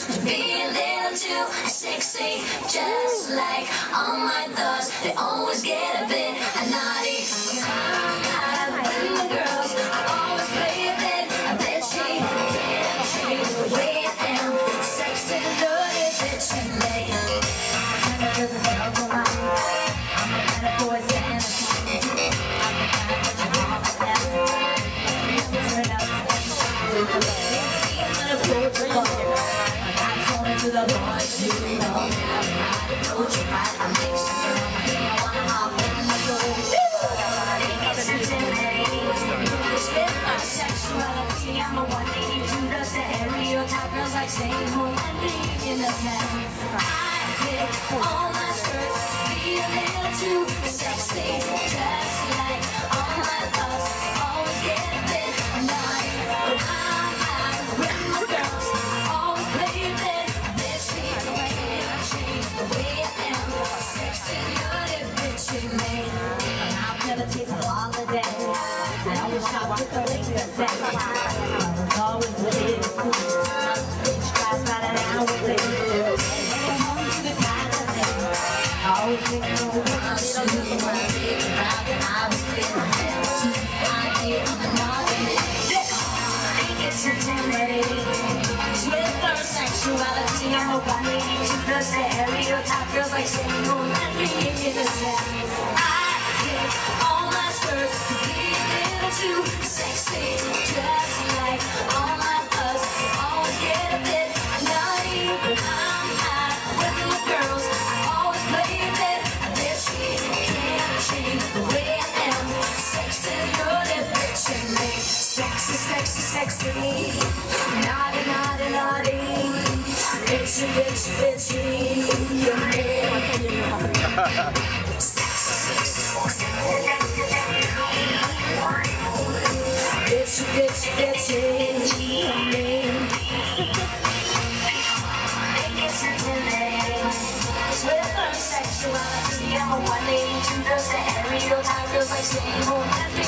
feeling too sexy, just like all my thoughts, they always get a bit naughty. I'm girls, I'm always baby, I bet she can't change the way I am. Sexy, dirty, bitchy, man. I'm the kind of girl for life. I'm the kind of boy that I'm the kind of what you want for them. I'm the kind of to the boys you love, I told you right, I'm next to you. I wanna hop in my clothes. My body gets intimidating. It's been my sexuality. I'm a 182, does the stereotype girls like staying home and being in the town. I pick all my skirts, be a little too sexy, just like all my thoughts, always get a bit naughty. I'm with my girls, always play a bit. Sexuality, I'm a 182 plus the stereotype girls like saying no, let me in the set. I get all my skirts to be a little too sexy, just like all my buzz, always get a bit naughty. I'm high with my girls, I always play a bit, I bet she can't change the way I am. Sexy, you're the bitch in me. Sexy, sexy, sexy, naughty, naughty, naughty. Bitchy, bitchy, bitchy, you're me. Bitchy, bitchy, bitchy, you're me. It gets intimidating. With her sexuality, I'm a 182, does the stereotype girls like staying home.